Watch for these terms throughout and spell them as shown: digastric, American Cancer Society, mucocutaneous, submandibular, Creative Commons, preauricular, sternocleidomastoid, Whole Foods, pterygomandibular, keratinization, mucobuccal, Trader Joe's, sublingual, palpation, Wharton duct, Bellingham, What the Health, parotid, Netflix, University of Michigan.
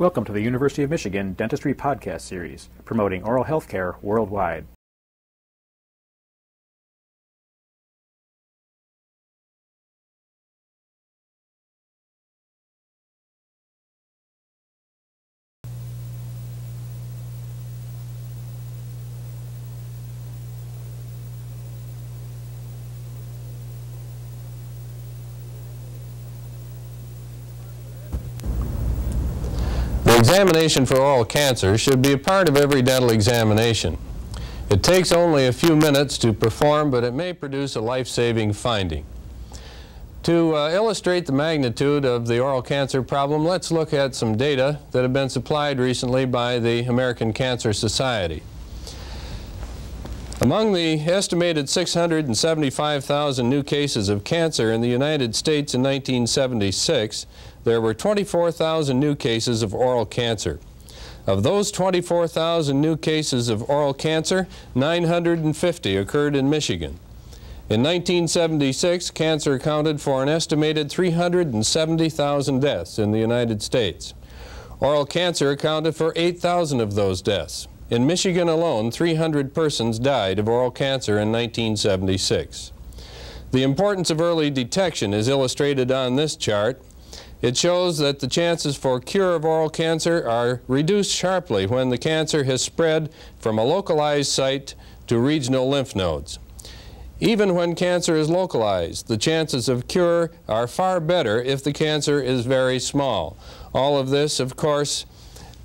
Welcome to the University of Michigan Dentistry Podcast Series, promoting oral health care worldwide. Examination for oral cancer should be a part of every dental examination. It takes only a few minutes to perform, but it may produce a life-saving finding. To illustrate the magnitude of the oral cancer problem, let's look at some data that have been supplied recently by the American Cancer Society. Among the estimated 675,000 new cases of cancer in the United States in 1976, there were 24,000 new cases of oral cancer. Of those 24,000 new cases of oral cancer, 950 occurred in Michigan. In 1976, cancer accounted for an estimated 370,000 deaths in the United States. Oral cancer accounted for 8,000 of those deaths. In Michigan alone, 300 persons died of oral cancer in 1976. The importance of early detection is illustrated on this chart. It shows that the chances for cure of oral cancer are reduced sharply when the cancer has spread from a localized site to regional lymph nodes. Even when cancer is localized, the chances of cure are far better if the cancer is very small. All of this, of course,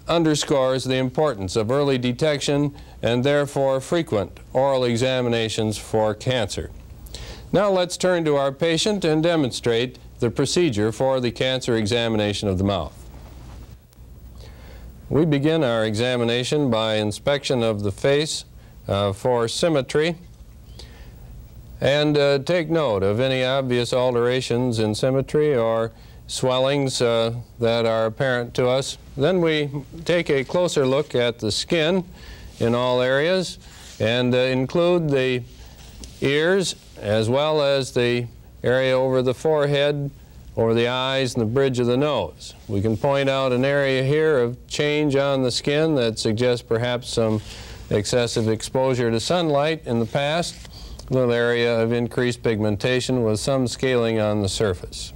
underscores the importance of early detection and therefore frequent oral examinations for cancer. Now let's turn to our patient and demonstrate the procedure for the cancer examination of the mouth. We begin our examination by inspection of the face for symmetry and take note of any obvious alterations in symmetry or swellings that are apparent to us. Then we take a closer look at the skin in all areas and include the ears as well as the area over the forehead, over the eyes, and the bridge of the nose. We can point out an area here of change on the skin that suggests perhaps some excessive exposure to sunlight in the past, a little area of increased pigmentation with some scaling on the surface.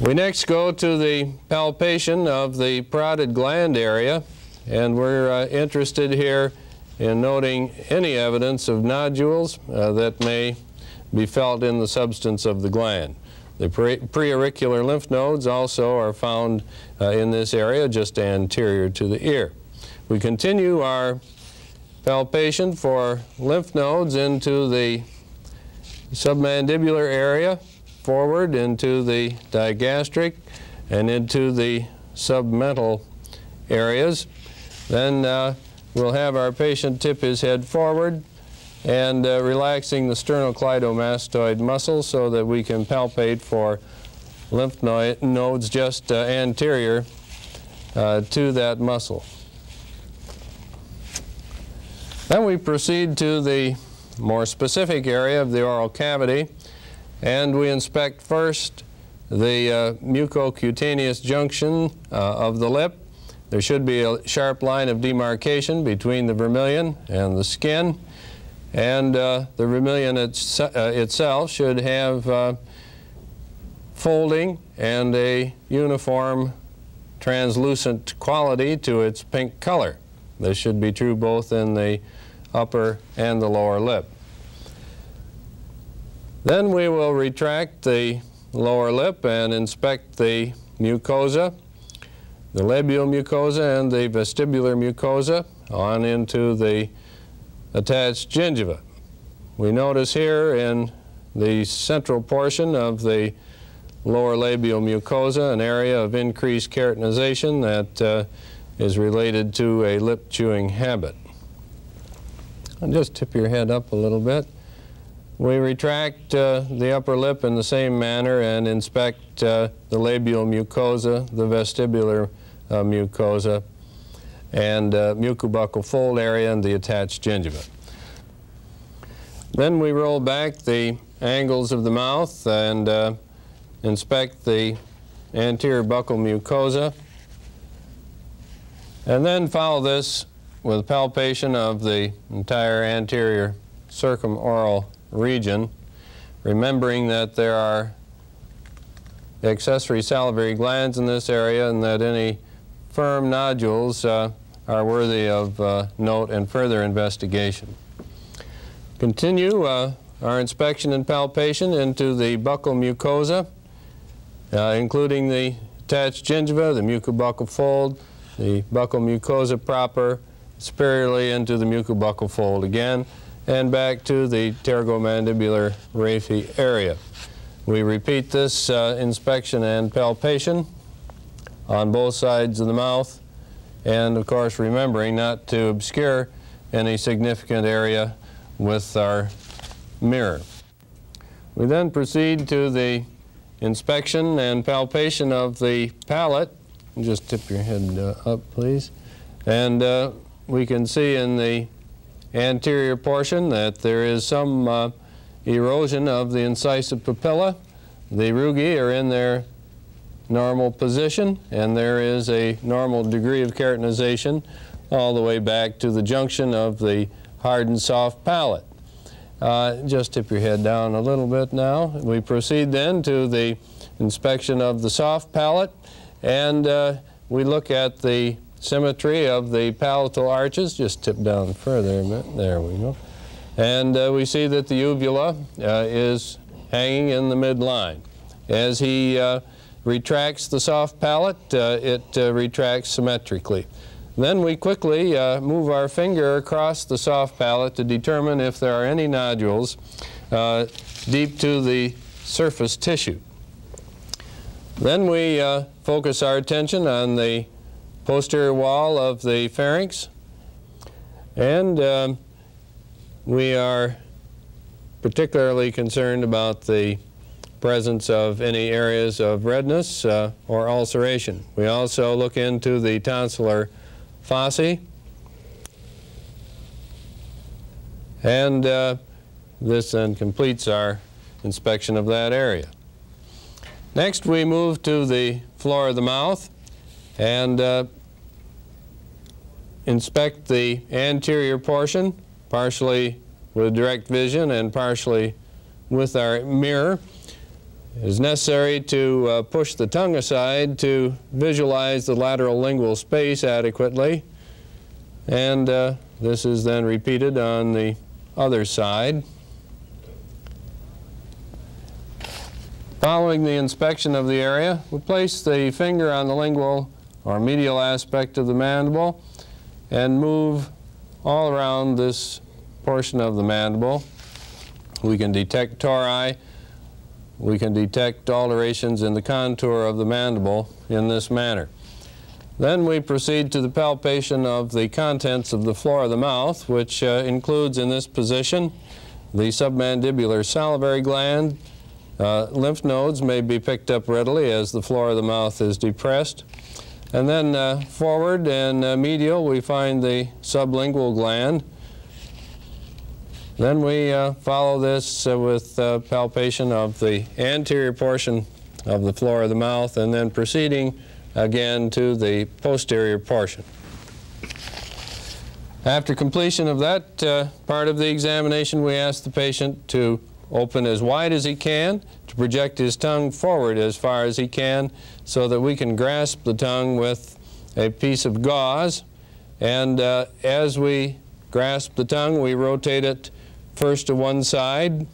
We next go to the palpation of the parotid gland area, and we're interested here in noting any evidence of nodules that may be felt in the substance of the gland. The preauricular lymph nodes also are found in this area just anterior to the ear. We continue our palpation for lymph nodes into the submandibular area, forward into the digastric and into the submental areas. Then we'll have our patient tip his head forward and relaxing the sternocleidomastoid muscle so that we can palpate for lymph nodes just anterior to that muscle. Then we proceed to the more specific area of the oral cavity, and we inspect first the mucocutaneous junction of the lip. There should be a sharp line of demarcation between the vermilion and the skin, and the vermilion itself should have folding and a uniform translucent quality to its pink color. This should be true both in the upper and the lower lip. Then we will retract the lower lip and inspect the mucosa, the labial mucosa and the vestibular mucosa on into the attached gingiva. We notice here in the central portion of the lower labial mucosa an area of increased keratinization that is related to a lip chewing habit. And just tip your head up a little bit. We retract the upper lip in the same manner and inspect the labial mucosa, the vestibular mucosa, and mucobuccal fold area and the attached gingiva. Then we roll back the angles of the mouth and inspect the anterior buccal mucosa. And then follow this with palpation of the entire anterior circumaural region, remembering that there are accessory salivary glands in this area and that any firm nodules are worthy of note and further investigation. Continue our inspection and palpation into the buccal mucosa, including the attached gingiva, the mucobuccal fold, the buccal mucosa proper, superiorly into the mucobuccal fold again, and back to the pterygomandibular raphe area. We repeat this inspection and palpation on both sides of the mouth, and of course remembering not to obscure any significant area with our mirror. We then proceed to the inspection and palpation of the palate. Just tip your head up, please. And we can see in the anterior portion that there is some erosion of the incisive papilla. The rugae are in their normal position, and there is a normal degree of keratinization all the way back to the junction of the hard and soft palate. Just tip your head down a little bit now. We proceed then to the inspection of the soft palate, and we look at the symmetry of the palatal arches. Just tip down further a minute. There we go. And we see that the uvula is hanging in the midline. As he retracts the soft palate, it retracts symmetrically. Then we quickly move our finger across the soft palate to determine if there are any nodules deep to the surface tissue. Then we focus our attention on the posterior wall of the pharynx, and we are particularly concerned about the presence of any areas of redness or ulceration. We also look into the tonsillar fossae, and this then completes our inspection of that area. Next we move to the floor of the mouth and inspect the anterior portion, partially with direct vision and partially with our mirror. It is necessary to push the tongue aside to visualize the lateral lingual space adequately, and this is then repeated on the other side. Following the inspection of the area, we place the finger on the lingual or medial aspect of the mandible and move all around this portion of the mandible. We can detect tori. We can detect alterations in the contour of the mandible in this manner. Then we proceed to the palpation of the contents of the floor of the mouth, which includes in this position the submandibular salivary gland. Lymph nodes may be picked up readily as the floor of the mouth is depressed. And then forward and medial, we find the sublingual gland. Then we follow this with palpation of the anterior portion of the floor of the mouth, and then proceeding again to the posterior portion. After completion of that part of the examination, we ask the patient to open as wide as he can, to project his tongue forward as far as he can, so that we can grasp the tongue with a piece of gauze. And as we grasp the tongue, we rotate it first to one side,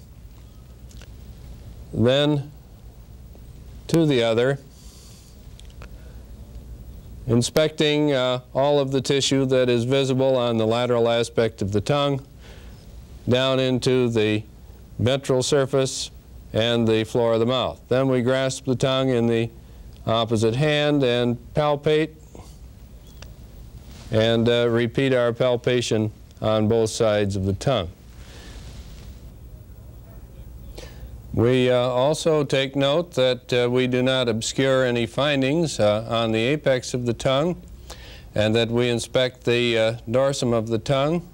then to the other, inspecting all of the tissue that is visible on the lateral aspect of the tongue, down into the ventral surface and the floor of the mouth. Then we grasp the tongue in the opposite hand and palpate, and repeat our palpation on both sides of the tongue. We also take note that we do not obscure any findings on the apex of the tongue, and that we inspect the dorsum of the tongue,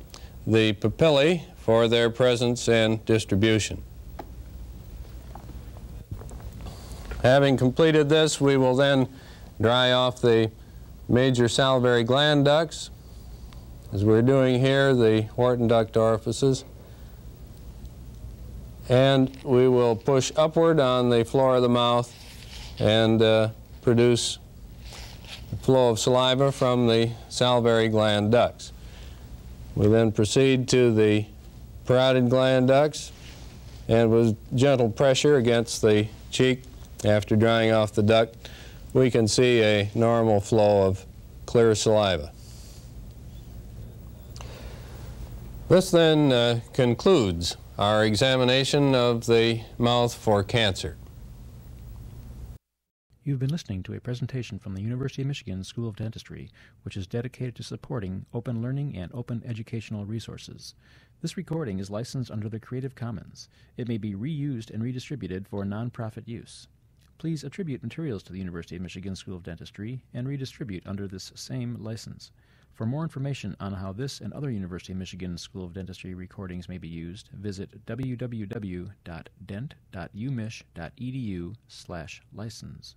the papillae, for their presence and distribution. Having completed this, we will then dry off the major salivary gland ducts, as we're doing here, the Wharton duct orifices. And we will push upward on the floor of the mouth and produce the flow of saliva from the salivary gland ducts. We then proceed to the parotid gland ducts, and with gentle pressure against the cheek after drying off the duct, we can see a normal flow of clear saliva. This then concludes our examination of the mouth for cancer. You've been listening to a presentation from the University of Michigan School of Dentistry, which is dedicated to supporting open learning and open educational resources. This recording is licensed under the Creative Commons. It may be reused and redistributed for nonprofit use. Please attribute materials to the University of Michigan School of Dentistry and redistribute under this same license. For more information on how this and other University of Michigan School of Dentistry recordings may be used, visit www.dent.umich.edu/license.